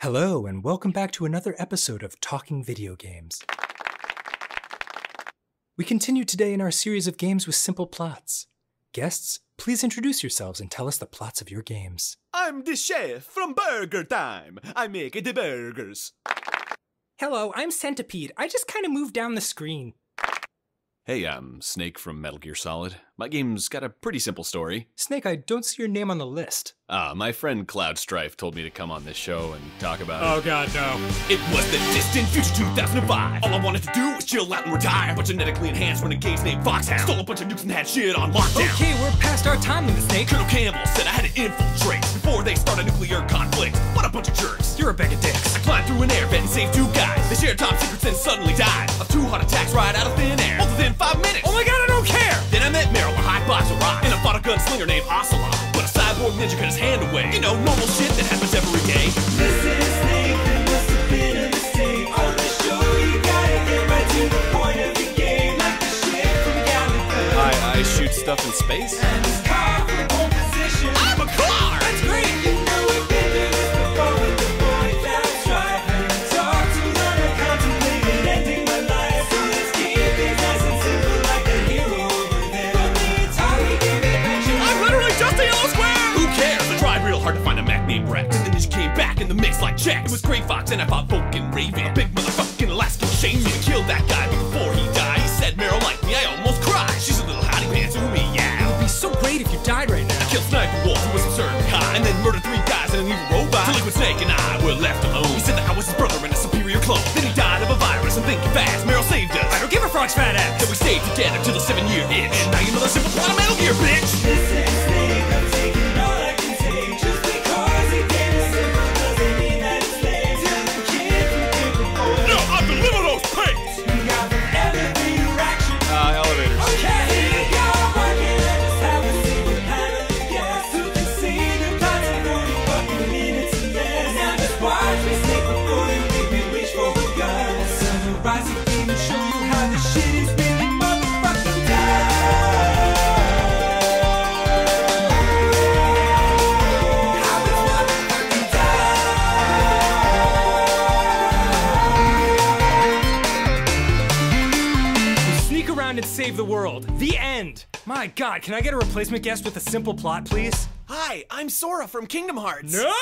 Hello, and welcome back to another episode of Talking Video Games. We continue today in our series of games with simple plots. Guests, please introduce yourselves and tell us the plots of your games. I'm the chef from Burger Time. I make the burgers. Hello, I'm Centipede. I just kind of moved down the screen. Hey, I'm Snake from Metal Gear Solid. My game's got a pretty simple story. Snake, I don't see your name on the list. My friend Cloud Strife told me to come on this show and talk about it. Oh god, no. It was the distant future 2005. All I wanted to do was chill out and retire. But genetically enhanced renegades named Foxhound stole a bunch of nukes and had shit on lockdown. Okay, we're past our time limit, Snake. Colonel Campbell said I had to infiltrate before they start a nuclear conflict. What a bunch of jerks. You're a bag of dicks. I climbed through an air vent and saved two guys. They shared top secrets and suddenly died of two heart attacks right out of thin air. Both within 5 minutes. Oh my god, I don't care. Then I met Meryl, a hot box of rock, and I fought a gunslinger named Ocelot. But a cyborg ninja cut his hand away. You know, normal shit that happens every day. This is Snake, there must have been a mistake. On this show, you gotta get right to the point of the game, like the shit from Galaga. I shoot stuff in space. And this car from home position. I'm a car! That's great! You know we've been through this before with the boy Cloud Strife. Talk to learn a contemplated ending my life. So let's keep it nice and simple. In the mix like checks. It was Gray Fox and I fought Vulcan Raven, a big motherfucking Alaskan shame. You killed that guy before he died. He said Meryl liked me, I almost cried. She's a little hottie pants to me, yeah. It would be so great if you died right now. I killed Sniper Wolf, who was absurd and high, and then murdered three guys and an evil robot. The Liquid Snake and I were left alone. He said that I was his brother and a superior clone. Then he died of a virus and thinking fast. Meryl saved us. I don't give a frog's fat ass. Then we stayed together till the 7-year itch. And now you know the simple plot of Metal Gear, bitch. This is Snake, I'm taking all I can take. Just because it gave us a save the world. The end. My god, can I get a replacement guest with a simple plot, please? Hi, I'm Sora from Kingdom Hearts. No!